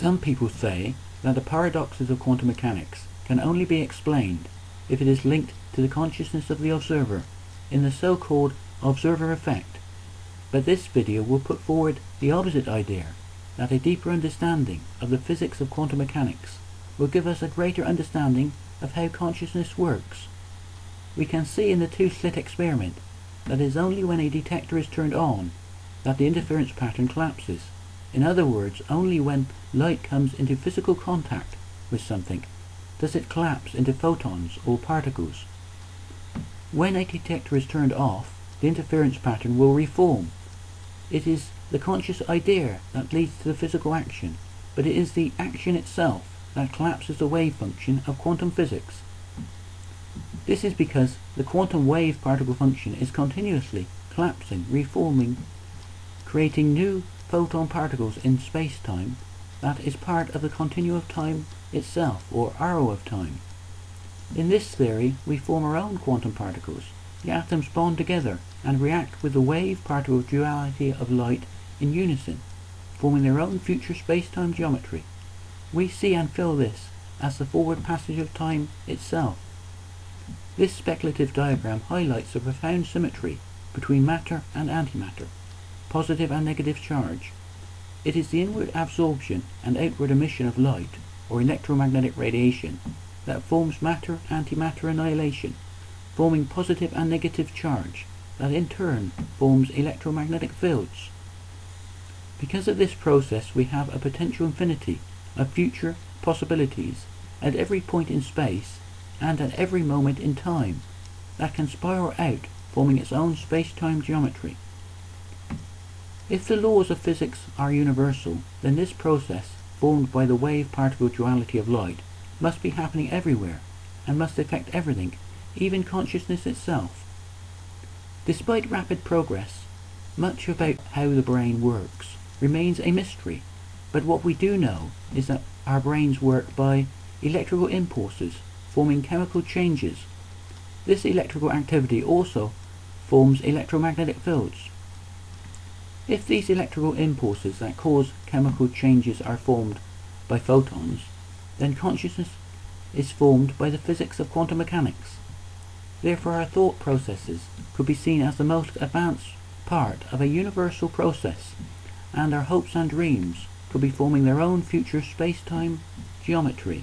Some people say that the paradoxes of quantum mechanics can only be explained if it is linked to the consciousness of the observer in the so-called observer effect, but this video will put forward the opposite idea, that a deeper understanding of the physics of quantum mechanics will give us a greater understanding of how consciousness works. We can see in the two-slit experiment that it is only when a detector is turned on that the interference pattern collapses. In other words, only when light comes into physical contact with something does it collapse into photons or particles. When a detector is turned off, the interference pattern will reform. It is the conscious idea that leads to the physical action, but it is the action itself that collapses the wave function of quantum physics. This is because the quantum wave particle function is continuously collapsing, reforming, creating new photon particles in space-time that is part of the continuum of time itself, or arrow of time. In this theory, we form our own quantum particles. The atoms bond together and react with the wave-particle duality of light in unison, forming their own future space-time geometry. We see and feel this as the forward passage of time itself. This speculative diagram highlights the profound symmetry between matter and antimatter, positive and negative charge. It is the inward absorption and outward emission of light, or electromagnetic radiation, that forms matter-antimatter annihilation, forming positive and negative charge that in turn forms electromagnetic fields. Because of this process, we have a potential infinity of future possibilities at every point in space and at every moment in time that can spiral out, forming its own space-time geometry. If the laws of physics are universal, then this process formed by the wave-particle duality of light must be happening everywhere and must affect everything, even consciousness itself. Despite rapid progress, much about how the brain works remains a mystery, but what we do know is that our brains work by electrical impulses forming chemical changes. This electrical activity also forms electromagnetic fields. If these electrical impulses that cause chemical changes are formed by photons, then consciousness is formed by the physics of quantum mechanics. Therefore, our thought processes could be seen as the most advanced part of a universal process, and our hopes and dreams could be forming their own future space-time geometry.